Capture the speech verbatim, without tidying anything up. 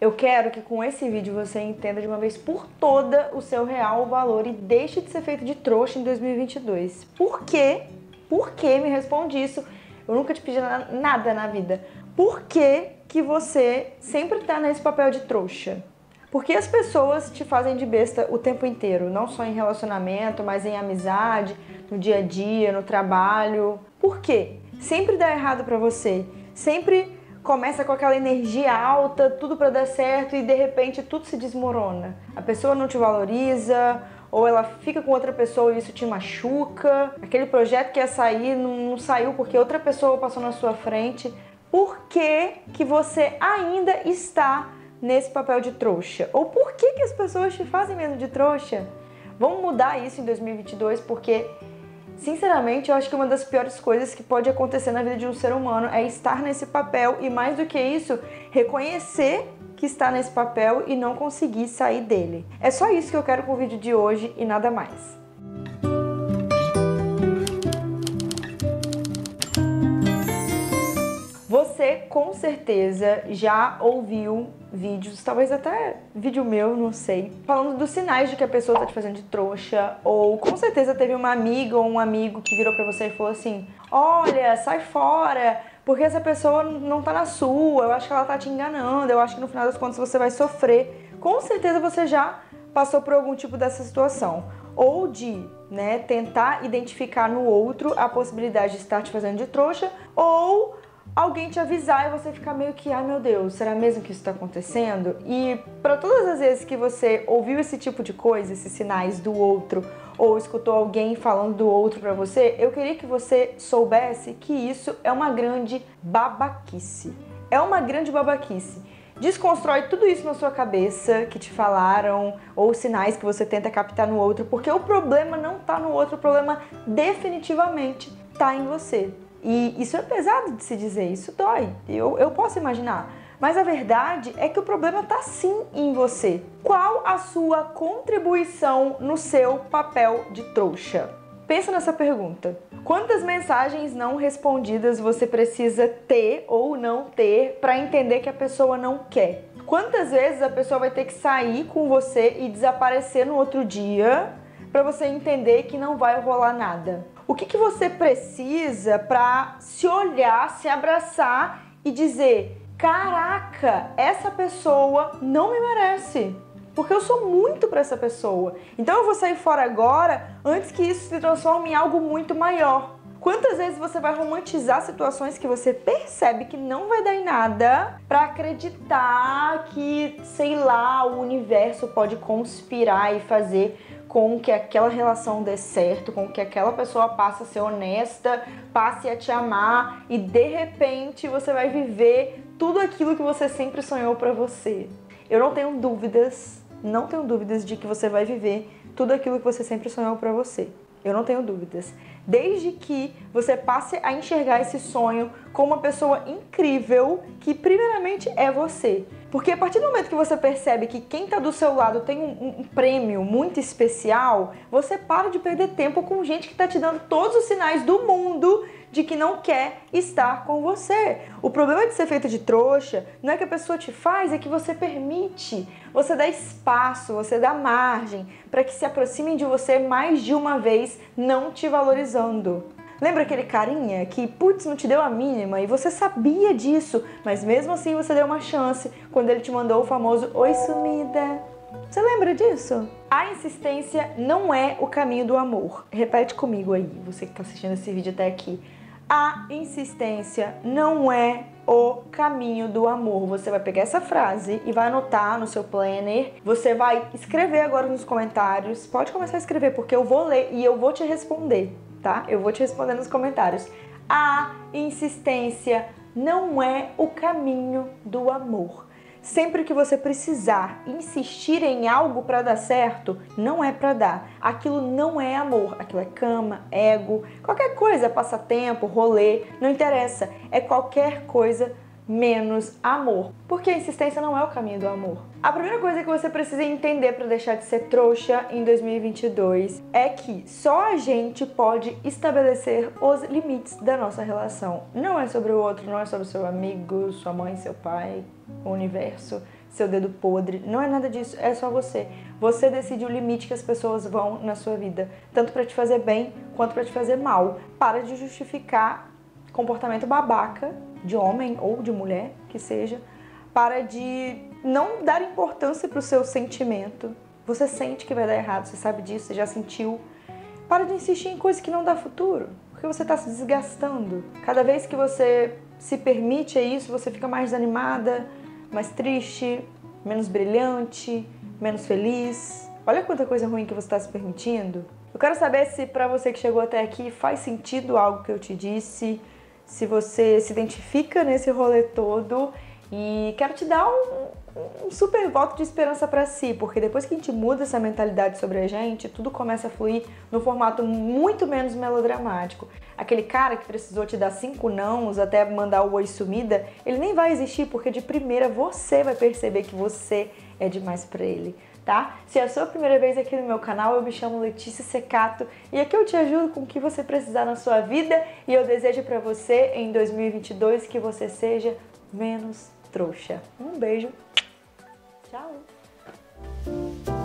Eu quero que com esse vídeo você entenda de uma vez por toda o seu real valor e deixe de ser feito de trouxa em dois mil e vinte e dois. Por quê? Por que me responde isso? Eu nunca te pedi nada na vida. Por que que você sempre tá nesse papel de trouxa? Porque as pessoas te fazem de besta o tempo inteiro, não só em relacionamento, mas em amizade, no dia a dia, no trabalho. Por quê? Sempre dá errado pra você, sempre começa com aquela energia alta, tudo pra dar certo e de repente tudo se desmorona. A pessoa não te valoriza, ou ela fica com outra pessoa e isso te machuca. Aquele projeto que ia sair não saiu porque outra pessoa passou na sua frente. Por que que você ainda está nesse papel de trouxa? Ou por que que as pessoas te fazem mesmo de trouxa? Vamos mudar isso em dois mil e vinte e dois, porque sinceramente eu acho que uma das piores coisas que pode acontecer na vida de um ser humano é estar nesse papel e, mais do que isso, reconhecer que está nesse papel e não conseguir sair dele. É só isso que eu quero com o vídeo de hoje e nada mais. Você com certeza já ouviu vídeos, talvez até vídeo meu, não sei, falando dos sinais de que a pessoa tá te fazendo de trouxa, ou com certeza teve uma amiga ou um amigo que virou pra você e falou assim: olha, sai fora, porque essa pessoa não tá na sua, eu acho que ela tá te enganando, eu acho que no final das contas você vai sofrer. Com certeza você já passou por algum tipo dessa situação, ou de né, tentar identificar no outro a possibilidade de estar te fazendo de trouxa, ou alguém te avisar e você ficar meio que, ai meu Deus, será mesmo que isso está acontecendo? E para todas as vezes que você ouviu esse tipo de coisa, esses sinais do outro, ou escutou alguém falando do outro para você, eu queria que você soubesse que isso é uma grande babaquice. É uma grande babaquice. Desconstrói tudo isso na sua cabeça que te falaram, ou sinais que você tenta captar no outro, porque o problema não tá no outro, o problema definitivamente tá em você. E isso é pesado de se dizer, isso dói, eu, eu posso imaginar. Mas a verdade é que o problema está sim em você. Qual a sua contribuição no seu papel de trouxa? Pensa nessa pergunta. Quantas mensagens não respondidas você precisa ter ou não ter para entender que a pessoa não quer? Quantas vezes a pessoa vai ter que sair com você e desaparecer no outro dia para você entender que não vai rolar nada? O que que você precisa para se olhar, se abraçar e dizer: caraca, essa pessoa não me merece, porque eu sou muito para essa pessoa, então eu vou sair fora agora antes que isso se transforme em algo muito maior. Quantas vezes você vai romantizar situações que você percebe que não vai dar em nada para acreditar que, sei lá, o universo pode conspirar e fazer com que aquela relação dê certo, com que aquela pessoa passe a ser honesta, passe a te amar e de repente você vai viver tudo aquilo que você sempre sonhou pra você. Eu não tenho dúvidas, não tenho dúvidas de que você vai viver tudo aquilo que você sempre sonhou pra você. Eu não tenho dúvidas. Desde que você passe a enxergar esse sonho como uma pessoa incrível, que primeiramente é você. Porque a partir do momento que você percebe que quem está do seu lado tem um, um prêmio muito especial, você para de perder tempo com gente que está te dando todos os sinais do mundo de que não quer estar com você. O problema de ser feito de trouxa não é que a pessoa te faz, é que você permite. Você dá espaço, você dá margem para que se aproximem de você mais de uma vez, não te valorizando. Lembra aquele carinha que, putz, não te deu a mínima e você sabia disso, mas mesmo assim você deu uma chance quando ele te mandou o famoso "Oi, sumida"? Você lembra disso? A insistência não é o caminho do amor. Repete comigo aí, você que está assistindo esse vídeo até aqui. A insistência não é o caminho do amor. Você vai pegar essa frase e vai anotar no seu planner. Você vai escrever agora nos comentários. Pode começar a escrever, porque eu vou ler e eu vou te responder, tá? Eu vou te responder nos comentários. A insistência não é o caminho do amor. Sempre que você precisar insistir em algo para dar certo, não é para dar. Aquilo não é amor, aquilo é cama, ego, qualquer coisa, passatempo, rolê, não interessa. É qualquer coisa menos amor, porque a insistência não é o caminho do amor. A primeira coisa que você precisa entender para deixar de ser trouxa em dois mil e vinte e dois é que só a gente pode estabelecer os limites da nossa relação. Não é sobre o outro, não é sobre seu amigo, sua mãe, seu pai, o universo, seu dedo podre, não é nada disso, é só você. Você decide o limite que as pessoas vão na sua vida, tanto para te fazer bem quanto para te fazer mal. Para de justificar comportamento babaca, de homem ou de mulher, que seja. Para de não dar importância para o seu sentimento. Você sente que vai dar errado, você sabe disso, você já sentiu. Para de insistir em coisas que não dá futuro, porque você está se desgastando. Cada vez que você se permite a isso, você fica mais desanimada, mais triste, menos brilhante, menos feliz. Olha quanta coisa ruim que você está se permitindo. Eu quero saber se para você que chegou até aqui faz sentido algo que eu te disse, se você se identifica nesse rolê todo, e quero te dar um, um super voto de esperança para si, porque depois que a gente muda essa mentalidade sobre a gente, tudo começa a fluir num formato muito menos melodramático. Aquele cara que precisou te dar cinco nãos até mandar o oi sumida, ele nem vai existir, porque de primeira você vai perceber que você é demais pra ele, tá? Se é a sua primeira vez aqui no meu canal, eu me chamo Letícia Cecato e aqui eu te ajudo com o que você precisar na sua vida, e eu desejo pra você em dois mil e vinte e dois que você seja menos trouxa. Um beijo, tchau!